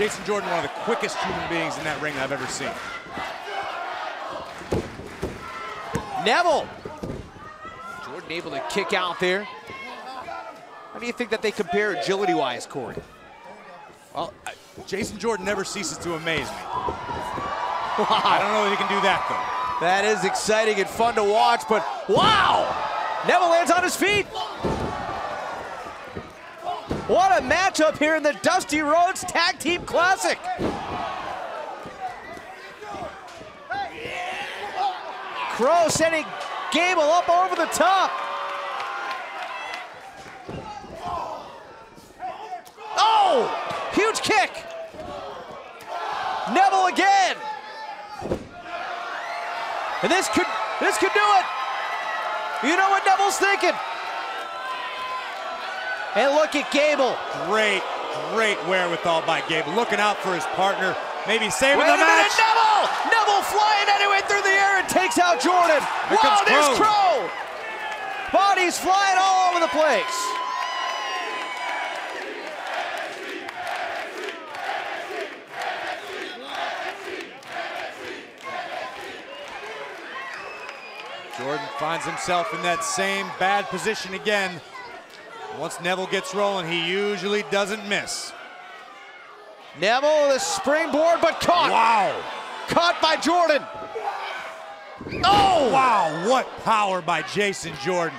Jason Jordan, one of the quickest human beings in that ring that I've ever seen. Neville! Jordan able to kick out there. How do you think that they compare agility-wise, Corey? Well, Jason Jordan never ceases to amaze me. Wow. I don't know if he can do that, though. That is exciting and fun to watch, but wow! Neville lands on his feet! What a matchup here in the Dusty Rhodes Tag Team Classic! Crowe sending Gable up over the top. Oh! Huge kick! Neville again! And this could do it! You know what Neville's thinking! And look at Gable. Great, great wherewithal by Gable. Looking out for his partner, maybe saving the match. Wait a minute, Neville! Neville flying anyway through the air and takes out Jordan. Wow, there's Crowe. Bodies flying all over the place. Jordan finds himself in that same bad position again. Once Neville gets rolling, he usually doesn't miss. Neville, the springboard, but caught. Wow. Caught by Jordan. Oh! Wow, what power by Jason Jordan.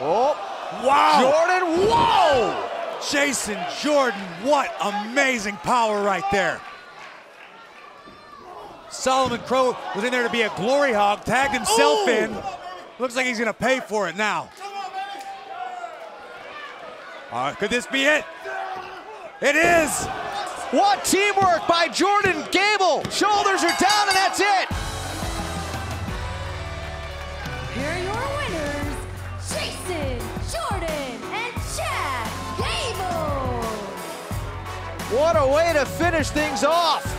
Oh. Wow. Jordan, whoa! Jason Jordan, what amazing power right there. Solomon Crowe was in there to be a glory hog, tagged himself in. Looks like he's gonna pay for it now. Could this be it? It is! What teamwork by Jordan Gable! Shoulders are down and that's it! Here are your winners, Jason Jordan and Chad Gable! What a way to finish things off!